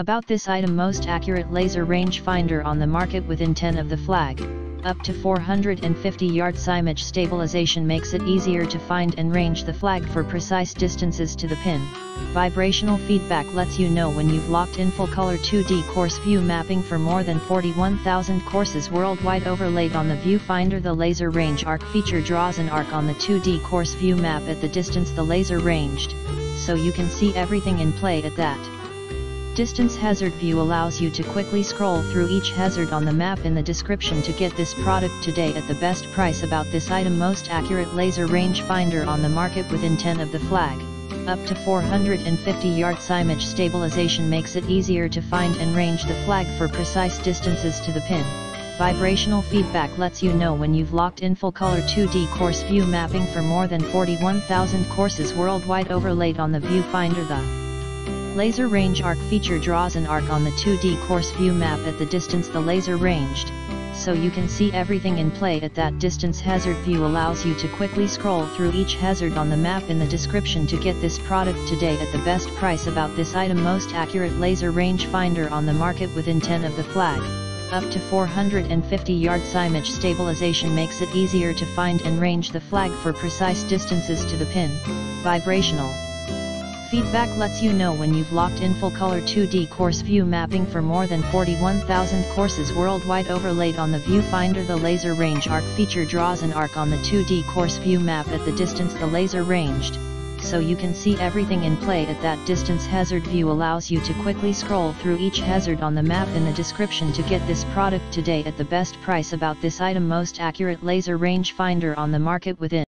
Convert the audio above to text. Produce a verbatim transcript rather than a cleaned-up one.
About this item, most accurate laser range finder on the market within ten of the flag, up to four hundred fifty yards. Image stabilization makes it easier to find and range the flag for precise distances to the pin. Vibrational feedback lets you know when you've locked in full color two D course view mapping for more than forty-one thousand courses worldwide. Overlaid on the viewfinder, the laser range arc feature draws an arc on the two D course view map at the distance the laser ranged, so you can see everything in play at that. Distance hazard view allows you to quickly scroll through each hazard on the map. In the description to get this product today at the best price. About this item, most accurate laser range finder on the market within ten of the flag, up to four hundred fifty yards. Image stabilization makes it easier to find and range the flag for precise distances to the pin. Vibrational feedback lets you know when you've locked in full color two D course view mapping for more than forty-one thousand courses worldwide. Overlaid on the viewfinder, the laser range arc feature draws an arc on the two D course view map at the distance the laser ranged, so you can see everything in play at that distance. Hazard view allows you to quickly scroll through each hazard on the map. In the description to get this product today at the best price. About this item, most accurate laser range finder on the market within ten of the flag, up to four hundred fifty yards. Image stabilization makes it easier to find and range the flag for precise distances to the pin. Vibrational feedback lets you know when you've locked in full color two D course view mapping for more than forty-one thousand courses worldwide. Overlaid on the viewfinder, the laser range arc feature draws an arc on the two D course view map at the distance the laser ranged, so you can see everything in play at that distance. Hazard view allows you to quickly scroll through each hazard on the map. In the description to get this product today at the best price. About this item, most accurate laser range finder on the market within